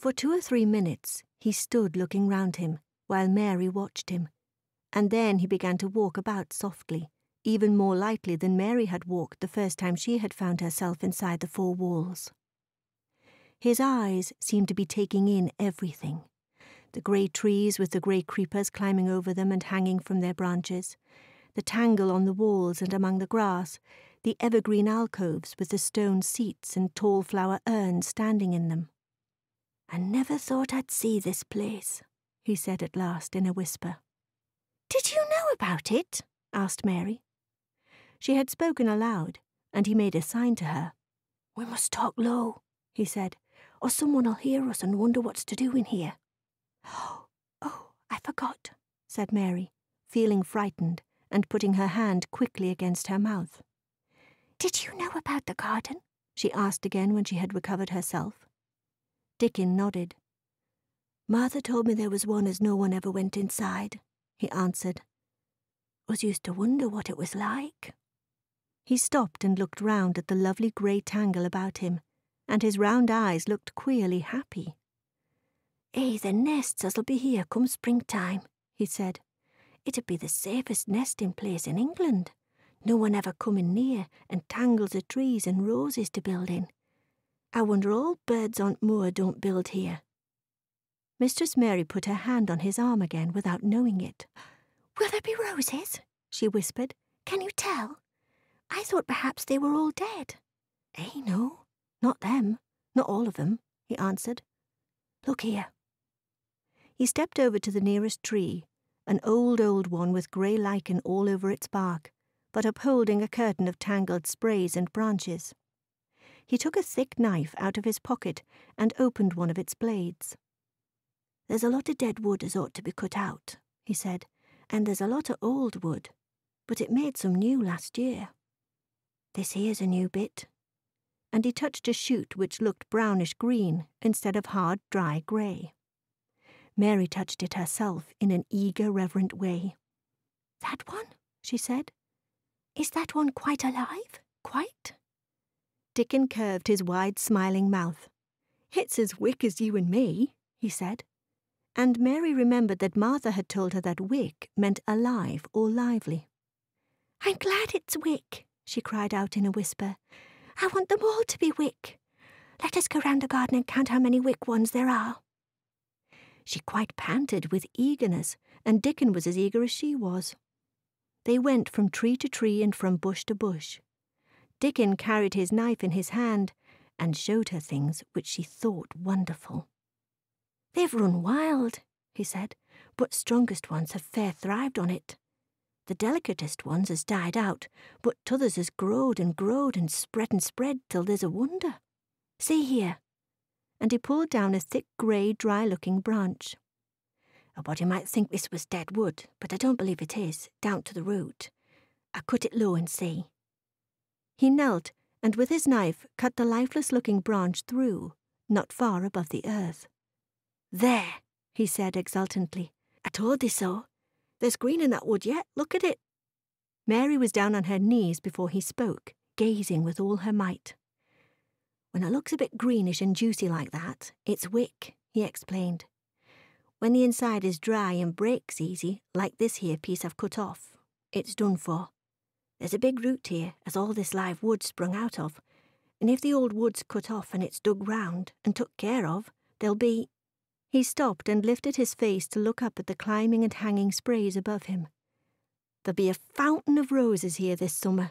For 2 or 3 minutes he stood looking round him, while Mary watched him, and then he began to walk about softly, even more lightly than Mary had walked the first time she had found herself inside the 4 walls. His eyes seemed to be taking in everything: the grey trees with the grey creepers climbing over them and hanging from their branches, the tangle on the walls and among the grass, the evergreen alcoves with the stone seats and tall flower urns standing in them. "I never thought I'd see this place," he said at last in a whisper. "Did you know about it?" asked Mary. She had spoken aloud, and he made a sign to her. "We must talk low," he said, "or someone'll hear us and wonder what's to do in here." "Oh, I forgot," said Mary, feeling frightened and putting her hand quickly against her mouth. "Did you know about the garden?" she asked again when she had recovered herself. Dickon nodded. "Martha told me there was one as no one ever went inside," he answered. "Was used to wonder what it was like." He stopped and looked round at the lovely grey tangle about him, and his round eyes looked queerly happy. "Eh, the nests as'll be here come springtime," he said. "It'd be the safest nesting place in England. No one ever coming near, and tangles of trees and roses to build in. I wonder all birds on moor don't build here." Mistress Mary put her hand on his arm again without knowing it. "Will there be roses?" she whispered. "Can you tell? I thought perhaps they were all dead." "Eh, no, not them, not all of them," he answered. "Look here." He stepped over to the nearest tree, an old one with grey lichen all over its bark, but upholding a curtain of tangled sprays and branches. He took a thick knife out of his pocket and opened one of its blades. "There's a lot of dead wood as ought to be cut out," he said, "and there's a lot of old wood, but it made some new last year. This here's a new bit." And he touched a shoot which looked brownish-green instead of hard, dry grey. Mary touched it herself in an eager, reverent way. "That one?" she said. "Is that one quite alive? Quite?" Dickon curved his wide, smiling mouth. "It's as wick as you and me," he said. And Mary remembered that Martha had told her that wick meant alive or lively. "I'm glad it's wick," she cried out in a whisper. "I want them all to be wick. Let us go round the garden and count how many wick ones there are." She quite panted with eagerness, and Dickon was as eager as she was. They went from tree to tree and from bush to bush. Dickon carried his knife in his hand and showed her things which she thought wonderful. "They've run wild," he said, "but strongest ones have fair thrived on it. The delicatest ones has died out, but t'others has growed and growed and spread till there's a wonder. See here." And he pulled down a thick, grey, dry-looking branch. "A body might think this was dead wood, but I don't believe it is, down to the root. I cut it low and see." He knelt, and with his knife cut the lifeless-looking branch through, not far above the earth. "There," he said exultantly. "I told thee so. There's green in that wood yet, look at it." Mary was down on her knees before he spoke, gazing with all her might. "When it looks a bit greenish and juicy like that, it's wick," he explained. "When the inside is dry and breaks easy, like this here piece I've cut off, it's done for. There's a big root here, as all this live wood sprung out of, and if the old wood's cut off and it's dug round and took care of, there'll be—" He stopped and lifted his face to look up at the climbing and hanging sprays above him. "There'll be a fountain of roses here this summer.